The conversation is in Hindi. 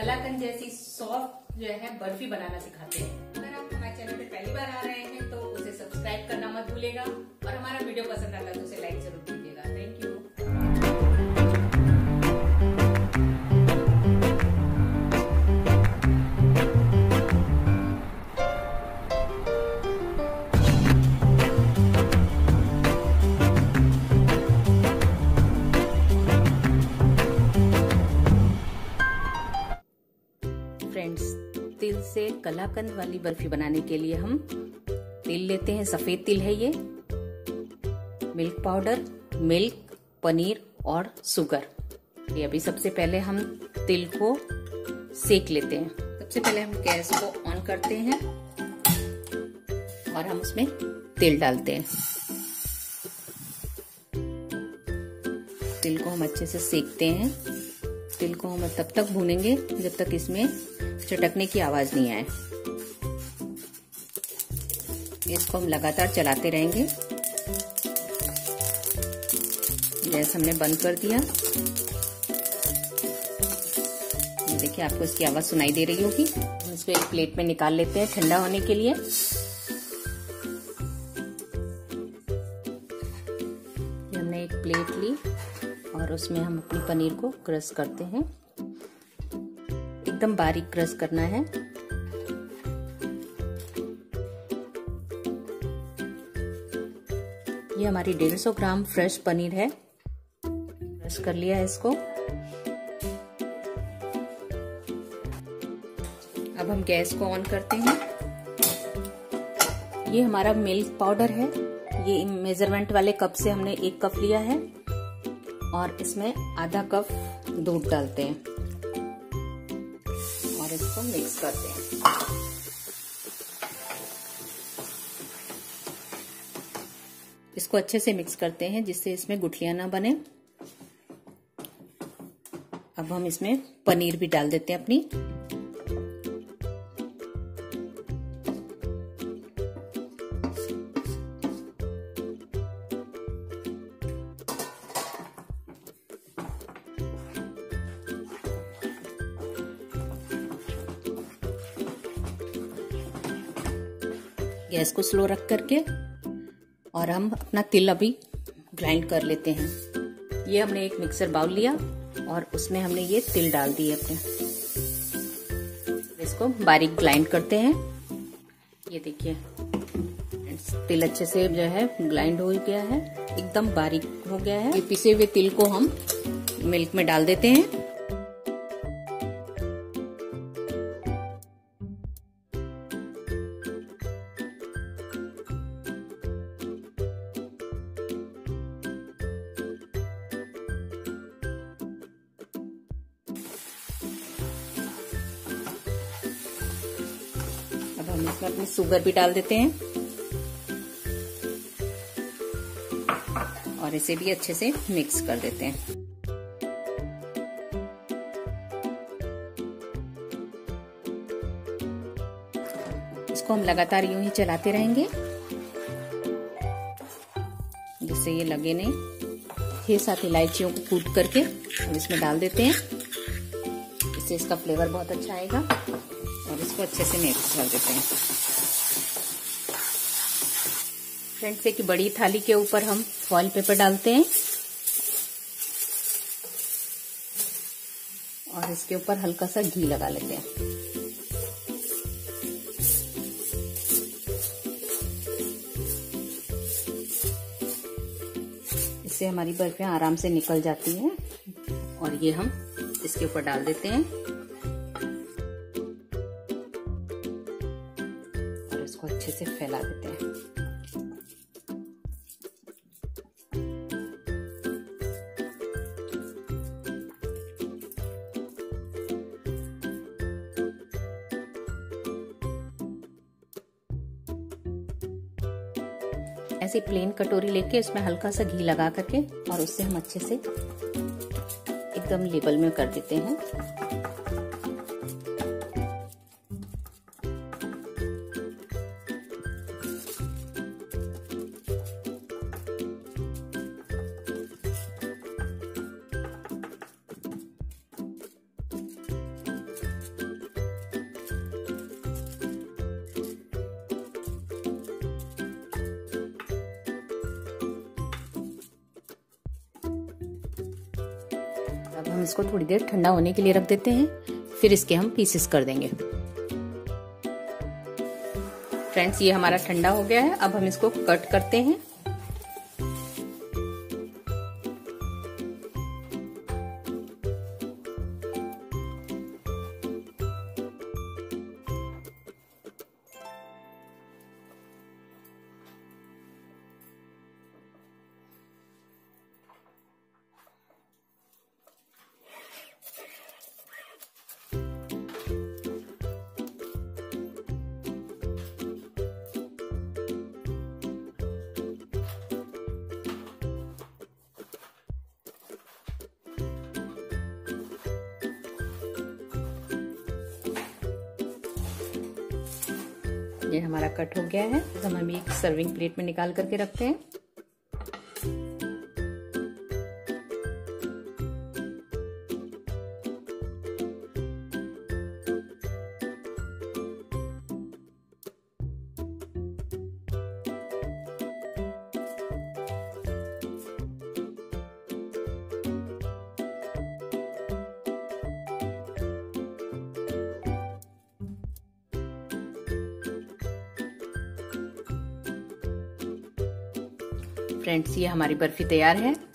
कलाकंद जैसी सॉफ्ट जो है बर्फी बनाना सिखाते हैं। अगर आप हमारे चैनल पे पहली बार आ रहे हैं तो उसे सब्सक्राइब करना मत भूलेगा और हमारा वीडियो पसंद आता है तो उसे लाइक जरूर कीजिएगा। Thank you. फ्रेंड्स, तिल से कलाकंद वाली बर्फी बनाने के लिए हम तिल लेते हैं, सफेद तिल है ये, मिल्क पाउडर, मिल्क, पनीर और शुगर। ये अभी सबसे पहले हम तिल को सेक लेते हैं। सबसे पहले हम गैस को ऑन करते हैं और हम उसमें तिल डालते हैं। तिल को हम अच्छे से सेकते हैं। तिल को हम तब तक भूनेंगे जब तक इसमें चटकने की आवाज नहीं आए। इसको हम लगातार चलाते रहेंगे। गैस हमने बंद कर दिया। देखिए आपको इसकी आवाज सुनाई दे रही होगी। हम इसको एक प्लेट में निकाल लेते हैं ठंडा होने के लिए। हमने एक प्लेट ली और उसमें हम अपने पनीर को क्रश करते हैं। एकदम बारीक क्रश करना है। ये हमारी 150 ग्राम फ्रेश पनीर है। क्रश कर लिया है इसको। अब हम गैस को ऑन करते हैं। ये हमारा मिल्क पाउडर है। ये मेजरमेंट वाले कप से हमने 1 कप लिया है और इसमें आधा कप दूध डालते हैं और इसको मिक्स करते हैं। इसको अच्छे से मिक्स करते हैं जिससे इसमें गुठलियां ना बने। अब हम इसमें पनीर भी डाल देते हैं अपनी। गैस को स्लो रख करके और हम अपना तिल अभी ग्राइंड कर लेते हैं। ये हमने एक मिक्सर बाउल लिया और उसमें हमने ये तिल डाल दिए अपने। इसको बारीक ग्राइंड करते हैं। ये देखिए तिल अच्छे से जो है ग्राइंड हो गया है, एकदम बारीक हो गया है। ये पिसे हुए तिल को हम मिल्क में डाल देते हैं। हम इसमें अपनी शुगर भी डाल देते हैं और इसे भी अच्छे से मिक्स कर देते हैं। इसको हम लगातार यूं ही चलाते रहेंगे जिससे ये लगे नहीं। 6-7 इलायचियों को कूट करके हम इसमें डाल देते हैं। इससे इसका फ्लेवर बहुत अच्छा आएगा और इसको अच्छे से मिक्स कर देते हैं। फ्रेंड्स, एक बड़ी थाली के ऊपर हम फॉइल पेपर डालते हैं और इसके ऊपर हल्का सा घी लगा लेते हैं। इससे हमारी बर्फियां आराम से निकल जाती हैं और ये हम इसके ऊपर डाल देते हैं और इसको अच्छे से फैला देते हैं। ऐसे प्लेन कटोरी लेके इसमें हल्का सा घी लगा करके और उससे हम अच्छे से एकदम लेवल में कर देते हैं। अब हम इसको थोड़ी देर ठंडा होने के लिए रख देते हैं, फिर इसके हम पीसेस कर देंगे। फ्रेंड्स, ये हमारा ठंडा हो गया है, अब हम इसको कट करते हैं। ये हमारा कट हो गया है, तो हम एक सर्विंग प्लेट में निकाल करके रखते हैं। फ्रेंड्स, ये हमारी बर्फी तैयार है।